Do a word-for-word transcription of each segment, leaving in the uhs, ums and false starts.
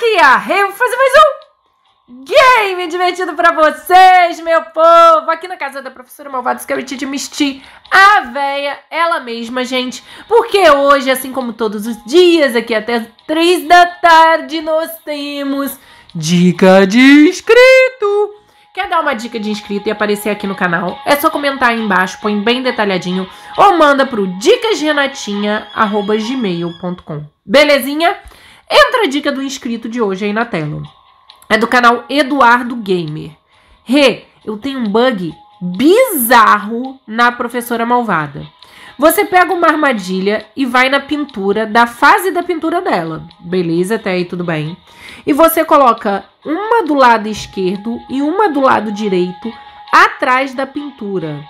Aqui a eu vou fazer mais um game divertido pra vocês, meu povo. Aqui na casa da professora Malvada, que eu te demisti a véia, ela mesma, gente. Porque hoje, assim como todos os dias, aqui até as três da tarde, nós temos dica de inscrito. Quer dar uma dica de inscrito e aparecer aqui no canal? É só comentar aí embaixo, põe bem detalhadinho, ou manda pro dicas renatinha arroba gmail ponto com. Belezinha? Entra a dica do inscrito de hoje aí na tela. É do canal Eduardo Gamer. Rê, eu tenho um bug bizarro na professora malvada. Você pega uma armadilha e vai na pintura, da fase da pintura dela. Beleza, até aí tudo bem. E você coloca uma do lado esquerdo e uma do lado direito atrás da pintura.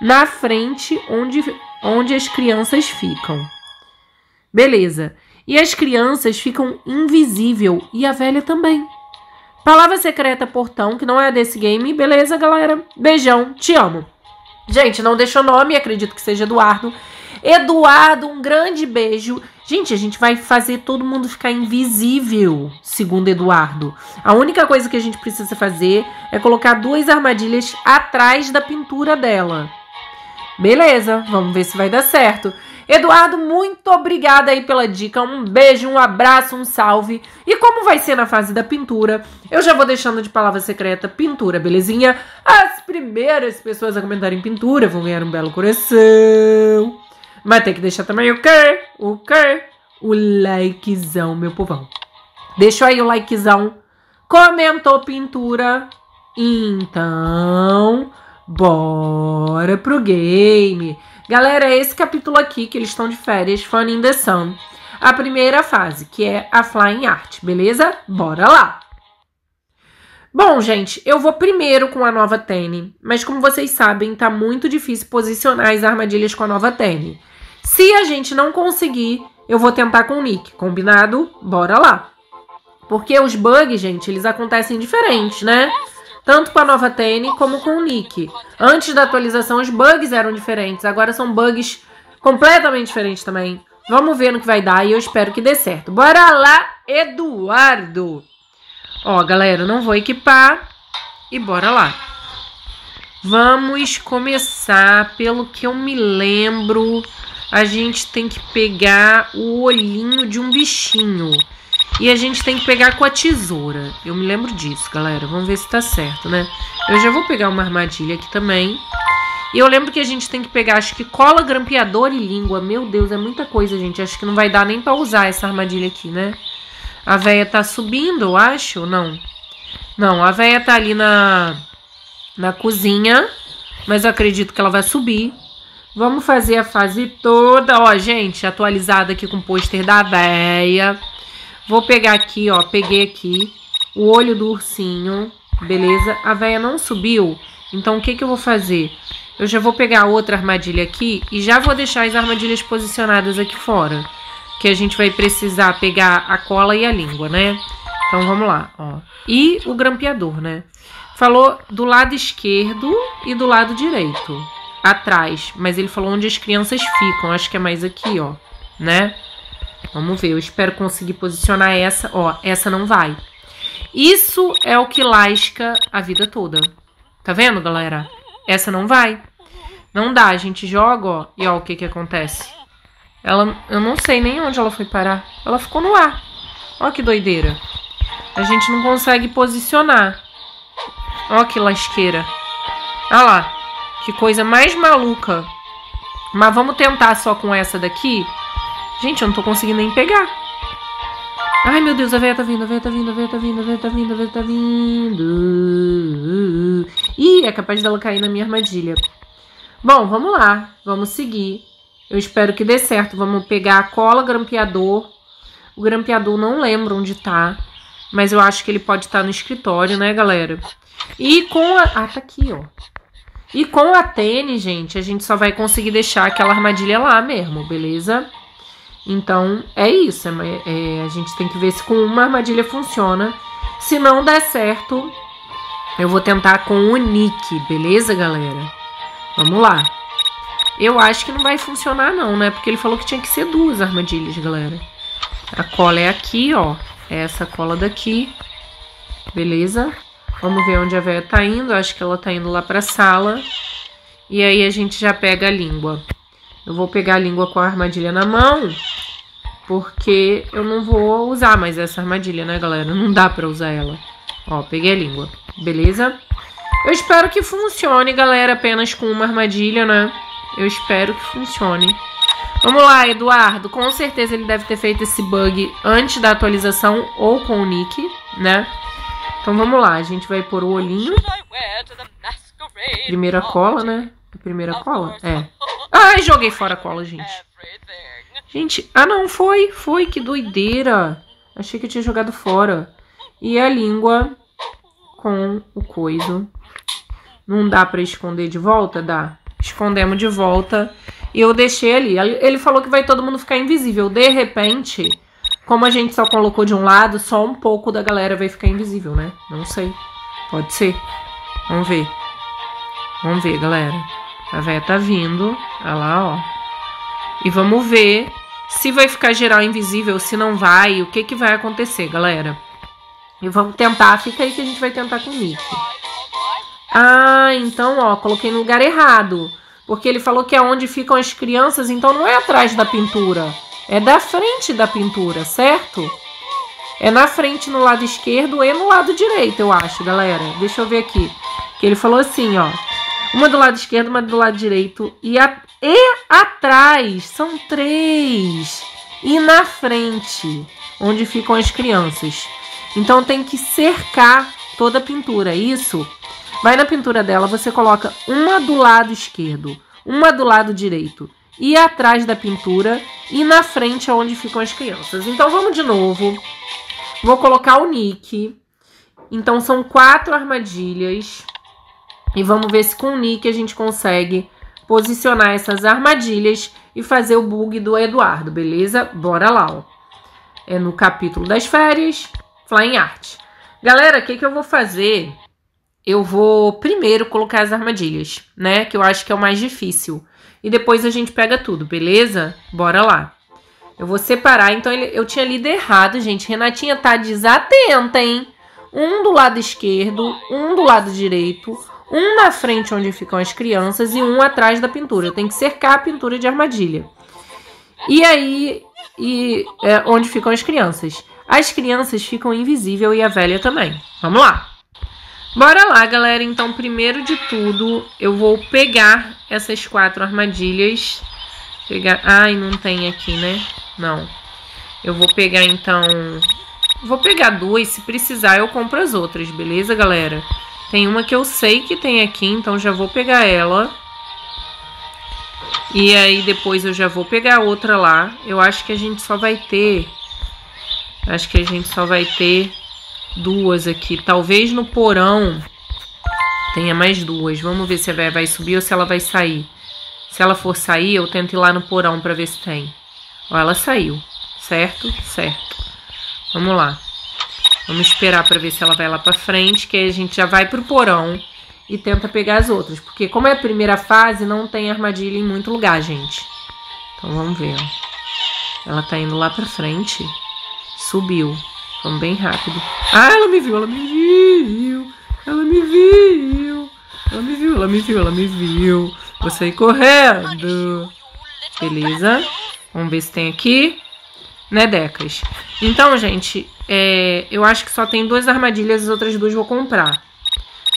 Na frente, onde, onde as crianças ficam. Beleza. E as crianças ficam invisível e a velha também. Palavra secreta portão, que não é desse game. Beleza, galera? Beijão, te amo. Gente, não deixou nome, acredito que seja Eduardo. Eduardo, um grande beijo. Gente, a gente vai fazer todo mundo ficar invisível, segundo Eduardo. A única coisa que a gente precisa fazer é colocar duas armadilhas atrás da pintura dela. Beleza, vamos ver se vai dar certo. Eduardo, muito obrigada aí pela dica, um beijo, um abraço, um salve. E como vai ser na fase da pintura, eu já vou deixando de palavra secreta pintura, belezinha? As primeiras pessoas a comentarem pintura vão ganhar um belo coração. Mas tem que deixar também o quê? O quê? O likezão, meu povão. Deixa aí o likezão. Comentou pintura. Então, bora pro game. Galera, é esse capítulo aqui que eles estão de férias, Fun in the Sun. A primeira fase, que é a Flying Art, beleza? Bora lá! Bom, gente, eu vou primeiro com a nova Tene, mas como vocês sabem, tá muito difícil posicionar as armadilhas com a nova Tene. Se a gente não conseguir, eu vou tentar com o Nick, combinado? Bora lá! Porque os bugs, gente, eles acontecem diferentes, né? Tanto com a nova Tene como com o Nick. Antes da atualização, os bugs eram diferentes. Agora são bugs completamente diferentes também. Vamos ver no que vai dar e eu espero que dê certo. Bora lá, Eduardo! Ó, galera, não vou equipar. E bora lá. Vamos começar. Pelo que eu me lembro, a gente tem que pegar o olhinho de um bichinho. E a gente tem que pegar com a tesoura. Eu me lembro disso, galera. Vamos ver se tá certo, né? Eu já vou pegar uma armadilha aqui também. E eu lembro que a gente tem que pegar, acho que cola, grampeador e língua. Meu Deus, é muita coisa, gente. Acho que não vai dar nem pra usar essa armadilha aqui, né? A véia tá subindo, eu acho. Não. Não, a véia tá ali na, na cozinha. Mas eu acredito que ela vai subir. Vamos fazer a fase toda. Ó, gente, atualizada aqui com o pôster da véia. Vou pegar aqui, ó, peguei aqui o olho do ursinho, beleza? A véia não subiu, então o que que eu vou fazer? Eu já vou pegar outra armadilha aqui e já vou deixar as armadilhas posicionadas aqui fora, que a gente vai precisar pegar a cola e a língua, né? Então vamos lá, ó. E o grampeador, né? Falou do lado esquerdo e do lado direito, atrás, mas ele falou onde as crianças ficam, acho que é mais aqui, ó, né? Vamos ver, eu espero conseguir posicionar essa. Ó, essa não vai. Isso é o que lasca a vida toda. Tá vendo, galera? Essa não vai. Não dá, a gente joga, ó. E ó, o que que acontece? Ela, eu não sei nem onde ela foi parar. Ela ficou no ar. Ó que doideira. A gente não consegue posicionar. Ó que lasqueira. Olha lá. Que coisa mais maluca. Mas vamos tentar só com essa daqui. Gente, eu não tô conseguindo nem pegar. Ai, meu Deus, a véia tá vindo, a véia tá vindo, a véia tá vindo, a véia tá vindo, a véia tá vindo. Ih, é capaz dela cair na minha armadilha. Bom, vamos lá. Vamos seguir. Eu espero que dê certo. Vamos pegar a cola, grampeador. O grampeador não lembro onde tá. Mas eu acho que ele pode estar no escritório, né, galera? E com a... Ah, tá aqui, ó. E com a Tene, gente, a gente só vai conseguir deixar aquela armadilha lá mesmo, beleza? Então, é isso. É, é, a gente tem que ver se com uma armadilha funciona. Se não der certo, eu vou tentar com o Nick, beleza, galera? Vamos lá. Eu acho que não vai funcionar, não, né? Porque ele falou que tinha que ser duas armadilhas, galera. A cola é aqui, ó. essa cola daqui, beleza? Vamos ver onde a véia tá indo, acho que ela tá indo lá pra sala. E aí a gente já pega a língua. Eu vou pegar a língua com a armadilha na mão, porque eu não vou usar mais essa armadilha, né, galera? Não dá pra usar ela. Ó, peguei a língua, beleza? Eu espero que funcione, galera, apenas com uma armadilha, né? Eu espero que funcione. Vamos lá, Eduardo. Com certeza ele deve ter feito esse bug antes da atualização ou com o nick, né? Então vamos lá, a gente vai pôr o olhinho. Primeira cola, né? Primeira cola? É. Ai, joguei fora a cola, gente. Gente, ah não, foi, foi, que doideira. Achei que eu tinha jogado fora. E a língua com o coiso. Não dá pra esconder de volta? Dá. Escondemos de volta. E eu deixei ali. Ele falou que vai todo mundo ficar invisível. De repente, como a gente só colocou de um lado, só um pouco da galera vai ficar invisível, né? Não sei. Pode ser. Vamos ver. Vamos ver, galera. A véia tá vindo. Olha lá, ó. E vamos ver se vai ficar geral invisível, se não vai. O que que vai acontecer, galera. E vamos tentar. Fica aí que a gente vai tentar com o Nick. Ah, então, ó, coloquei no lugar errado. Porque ele falou que é onde ficam as crianças, então não é atrás da pintura. É da frente da pintura, certo? É na frente, no lado esquerdo e no lado direito, eu acho, galera. Deixa eu ver aqui. Que ele falou assim, ó. Uma do lado esquerdo, uma do lado direito e, a... e atrás. São três. E na frente, onde ficam as crianças. Então tem que cercar toda a pintura, isso? Vai na pintura dela, você coloca uma do lado esquerdo, uma do lado direito e atrás da pintura e na frente é onde ficam as crianças. Então vamos de novo. Vou colocar o nick. Então são quatro armadilhas e vamos ver se com o nick a gente consegue posicionar essas armadilhas e fazer o bug do Eduardo, beleza? Bora lá, ó. É no capítulo das férias, Flying Art. Galera, o que que eu vou fazer? Eu vou primeiro colocar as armadilhas, né? Que eu acho que é o mais difícil. E depois a gente pega tudo, beleza? Bora lá. Eu vou separar. Então, ele, eu tinha lido errado, gente. Renatinha tá desatenta, hein? Um do lado esquerdo, um do lado direito, um na frente onde ficam as crianças e um atrás da pintura. Eu tenho que cercar a pintura de armadilha. E aí, e, é, onde ficam as crianças? As crianças ficam invisível e a velha também. Vamos lá. Bora lá, galera. Então, primeiro de tudo, eu vou pegar essas quatro armadilhas. Pegar... Ai, não tem aqui, né? Não. Eu vou pegar, então... Vou pegar duas. Se precisar, eu compro as outras, beleza, galera? Tem uma que eu sei que tem aqui, então já vou pegar ela. E aí, depois eu já vou pegar outra lá. Eu acho que a gente só vai ter... Acho que a gente só vai ter... duas aqui, talvez no porão tenha mais duas. Vamos ver se a véia vai subir ou se ela vai sair. Se ela for sair, eu tento ir lá no porão pra ver se tem. Ó, ela saiu, certo? Certo. Vamos lá. Vamos esperar pra ver se ela vai lá pra frente, que aí a gente já vai pro porão e tenta pegar as outras. Porque como é a primeira fase, não tem armadilha em muito lugar, gente. Então vamos ver, ó. Ela tá indo lá pra frente. Subiu. Vamos bem rápido. Ah, ela me viu, ela me viu. Ela me viu. Ela me viu, ela me viu, ela me viu. Vou sair correndo. Beleza. Vamos ver se tem aqui. Né, Decas? Então, gente, é, eu acho que só tem duas armadilhas. As outras duas vou comprar.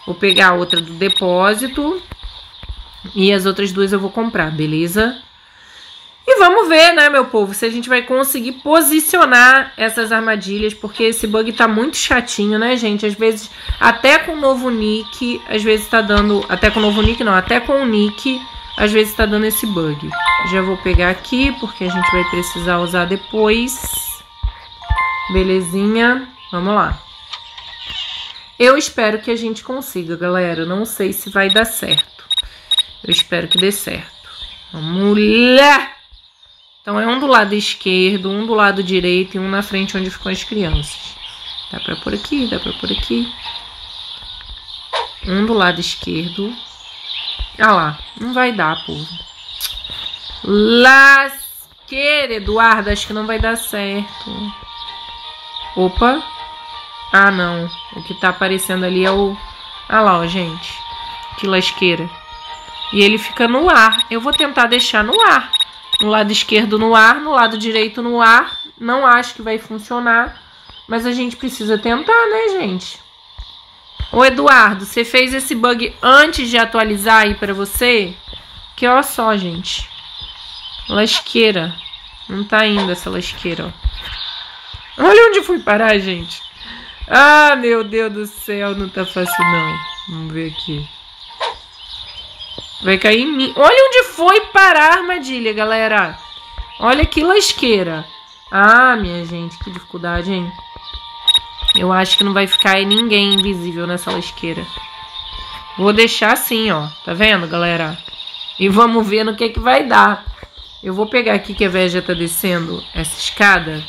Vou pegar a outra do depósito. E as outras duas eu vou comprar, beleza? E vamos ver, né, meu povo, se a gente vai conseguir posicionar essas armadilhas, porque esse bug tá muito chatinho, né, gente? Às vezes, até com o novo nick, às vezes tá dando... Até com o novo nick, não. Até com o nick, às vezes tá dando esse bug. Já vou pegar aqui, porque a gente vai precisar usar depois. Belezinha. Vamos lá. Eu espero que a gente consiga, galera. Não sei se vai dar certo. Eu espero que dê certo. Vamos lá! Então, é um do lado esquerdo, um do lado direito e um na frente onde ficam as crianças. Dá pra por aqui, dá pra por aqui. Um do lado esquerdo. Ah lá, não vai dar, povo. Lasqueira, Eduardo, acho que não vai dar certo. Opa. Ah, não. O que tá aparecendo ali é o... Ah lá, ó, gente. Que lasqueira. E ele fica no ar. Eu vou tentar deixar no ar. No lado esquerdo no ar, no lado direito no ar. Não acho que vai funcionar. Mas a gente precisa tentar, né, gente? Ô, Eduardo, você fez esse bug antes de atualizar aí pra você? Que olha só, gente. Lasqueira. Não tá indo essa lasqueira, ó. Olha onde fui parar, gente. Ah, meu Deus do céu. Não tá fácil, não. Vamos ver aqui. Vai cair em mim. Olha onde foi parar a armadilha, galera. Olha que lasqueira. Ah, minha gente, que dificuldade, hein? Eu acho que não vai ficar ninguém invisível nessa lasqueira. Vou deixar assim, ó. Tá vendo, galera? E vamos ver no que que vai dar. Eu vou pegar aqui que a Veja tá descendo essa escada.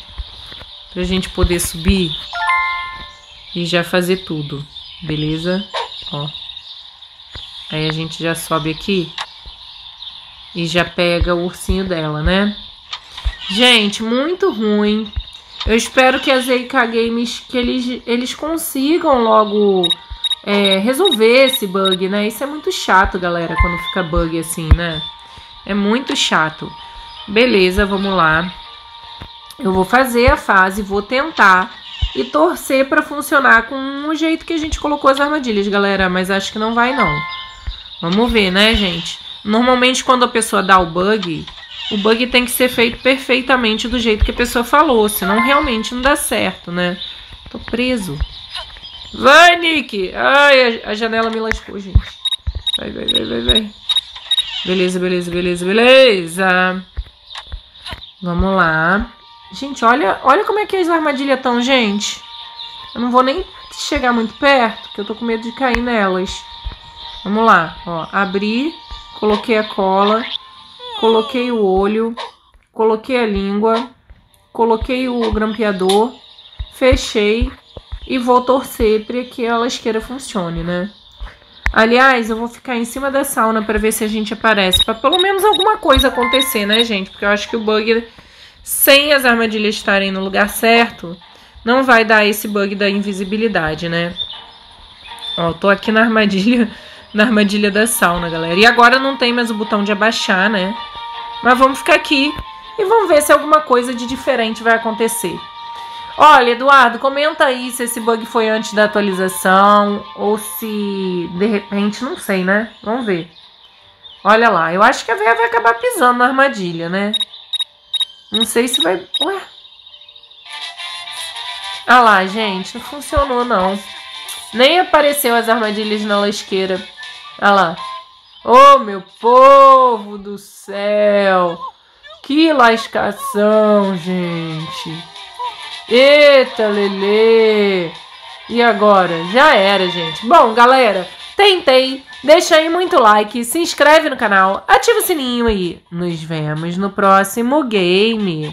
Pra gente poder subir. E já fazer tudo. Beleza? Ó. Aí a gente já sobe aqui. E já pega o ursinho dela, né? Gente, muito ruim. Eu espero que as A K Games, que eles, eles consigam logo é, resolver esse bug, né? Isso é muito chato, galera, quando fica bug assim, né? É muito chato. Beleza, vamos lá. Eu vou fazer a fase, vou tentar e torcer pra funcionar com o jeito que a gente colocou as armadilhas, galera. Mas acho que não vai, não. Vamos ver, né, gente? Normalmente, quando a pessoa dá o bug... O bug tem que ser feito perfeitamente do jeito que a pessoa falou, senão realmente não dá certo, né? Tô preso. Vai, Nick! Ai, a janela me lascou, gente. Vai, vai, vai, vai, vai. Beleza, beleza, beleza, beleza. Vamos lá. Gente, olha, olha como é que as armadilhas estão, gente. Eu não vou nem chegar muito perto, porque eu tô com medo de cair nelas. Vamos lá. Ó, abri, coloquei a cola... Coloquei o olho, coloquei a língua, coloquei o grampeador, fechei e vou torcer para que a lasqueira funcione, né? Aliás, eu vou ficar em cima da sauna para ver se a gente aparece, para pelo menos alguma coisa acontecer, né, gente? Porque eu acho que o bug, sem as armadilhas estarem no lugar certo, não vai dar esse bug da invisibilidade, né? Ó, tô aqui na armadilha... Na armadilha da sauna, galera. E agora não tem mais o botão de abaixar, né? Mas vamos ficar aqui e vamos ver se alguma coisa de diferente vai acontecer. Olha, Eduardo, comenta aí se esse bug foi antes da atualização ou se, de repente, não sei, né? Vamos ver. Olha lá, eu acho que a Veia vai acabar pisando na armadilha, né? Não sei se vai... Ué? Ah lá, gente, não funcionou, não. Nem apareceu as armadilhas na lasqueira. Olha lá. Oh, meu povo do céu. Que lascação, gente. Eita, lelê. E agora? Já era, gente. Bom, galera, tentei. Deixa aí muito like, se inscreve no canal, ativa o sininho e nos vemos no próximo game.